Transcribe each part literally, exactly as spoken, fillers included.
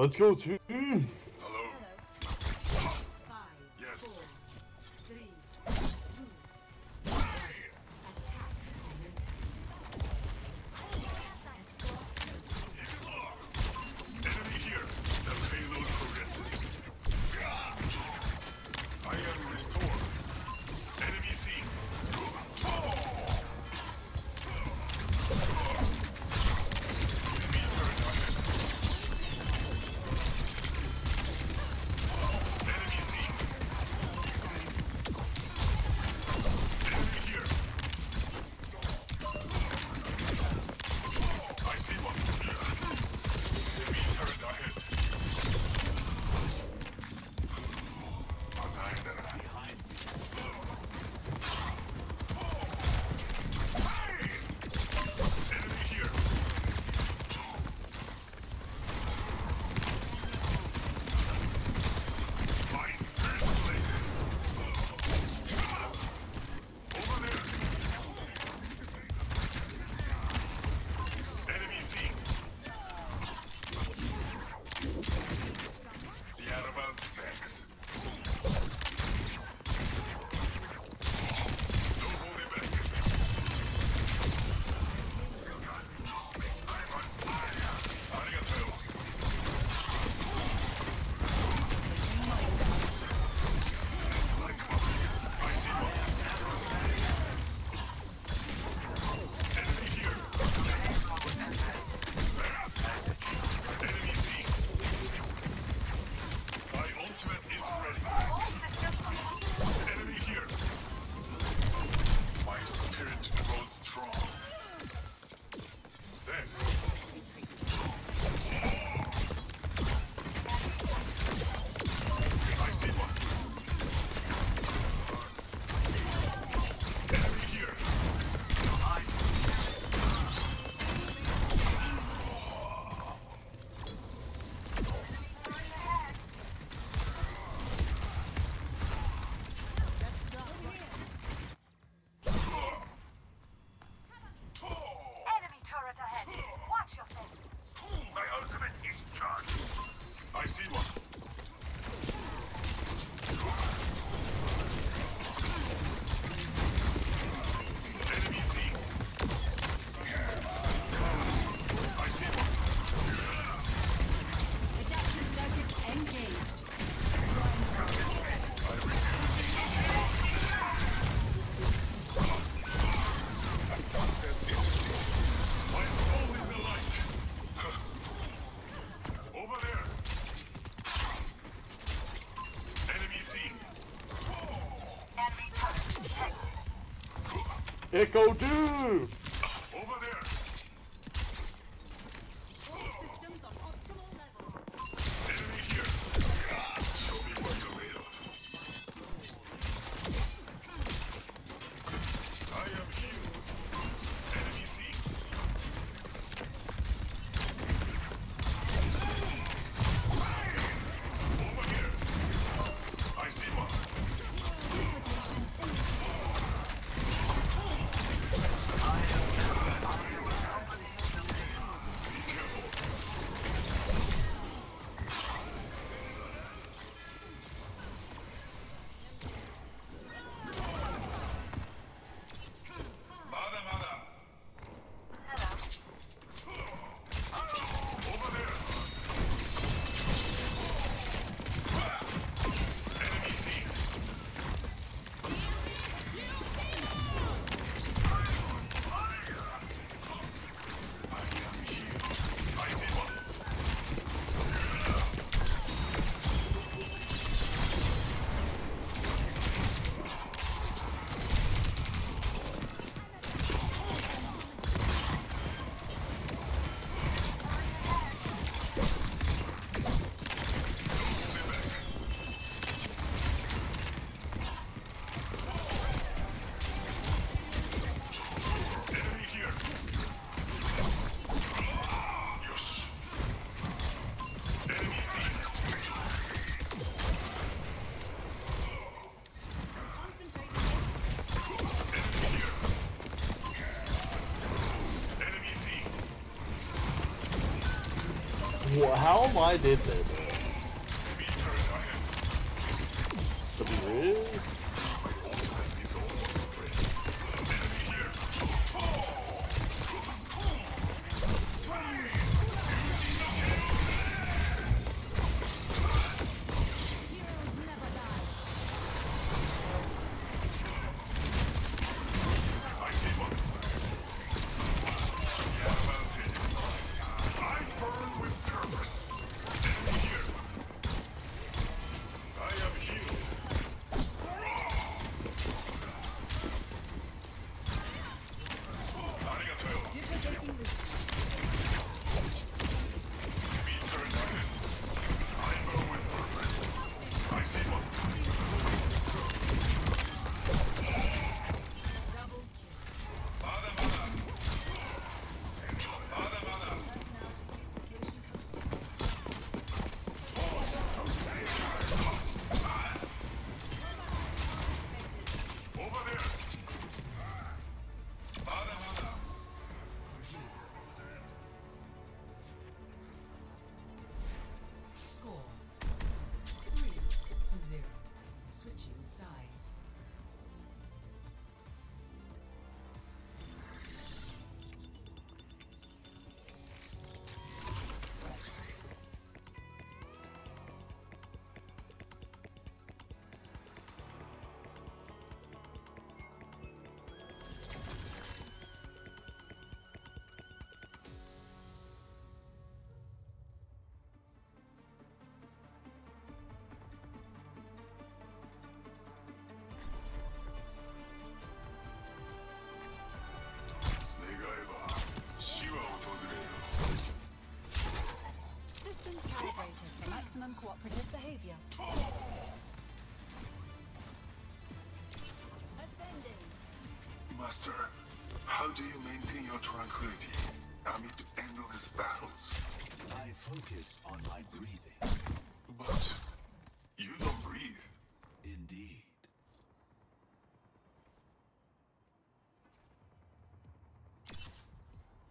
Let's go to... Mm. Hello. Five, yes. Four, three, two, attack. Enemy here. The payload progresses. I am restored. Enemy seen. Echo two! Over there! Systems on optimal level. Enemy here! Show me what you're made of. I am healed. Enemy seen. Over here! I see one. I am how am I dead then? Really? Maximum cooperative behavior. Ascending. Master, how do you maintain your tranquility amid endless battles? I focus on my breathing. But you don't breathe. Indeed.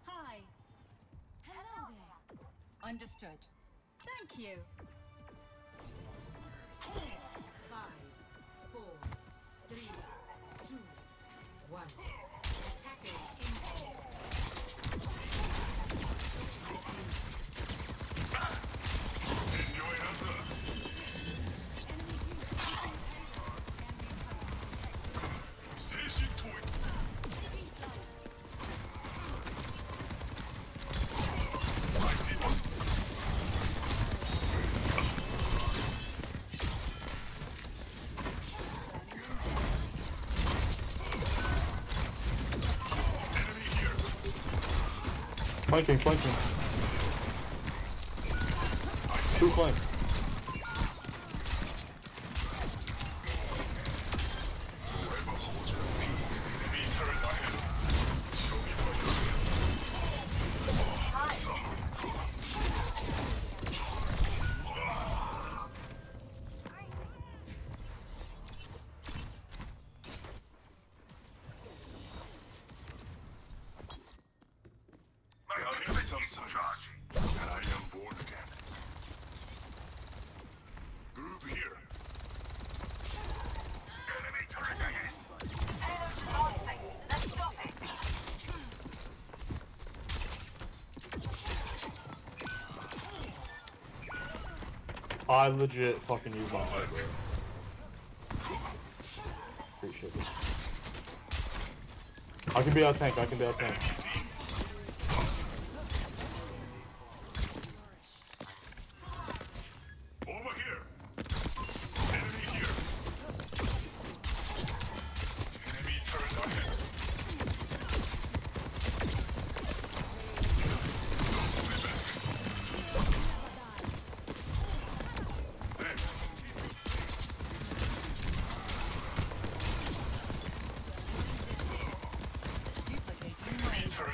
Hi. Hello there. Understood. Thank you. five, four, three, two, one. Attackers in. Enjoy answer. Station points. Flanking, flanking. Two flank. I legit fucking use my head, bro. Appreciate it. I can be our tank, I can be our tank. Enemy turret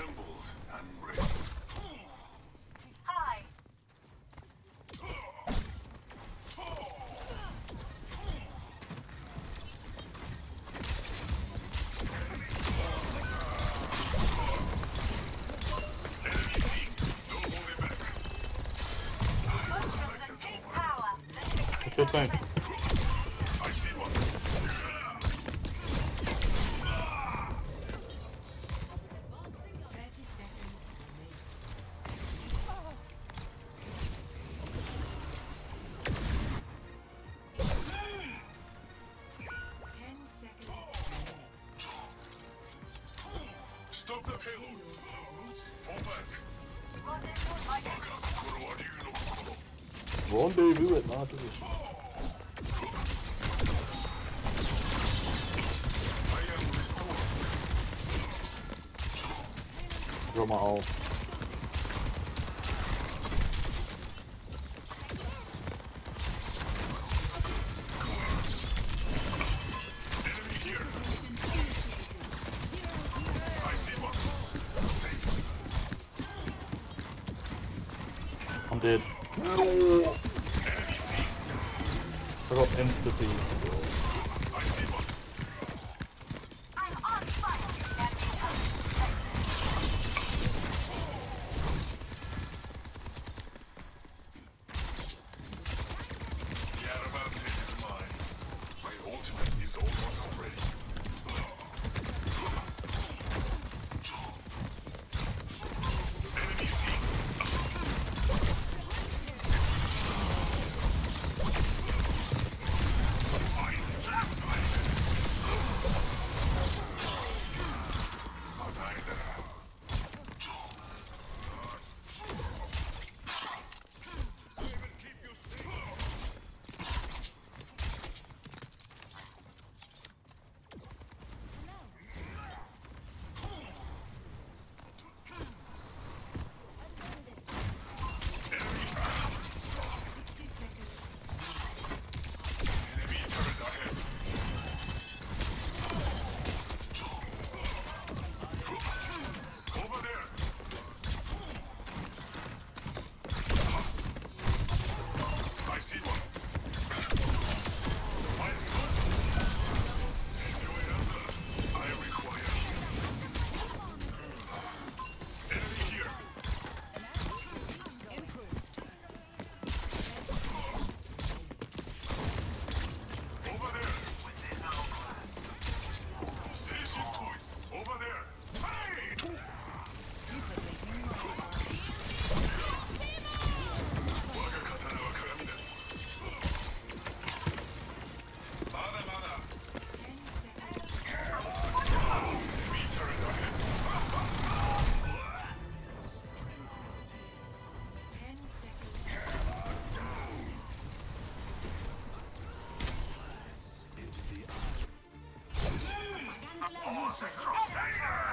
assembled and ready. Hi. Good thing. I see one. Stop the payload. Fall back. Rendezvous at Nautilus. Mal auf. I'm dead. No. I got insta-team. Cross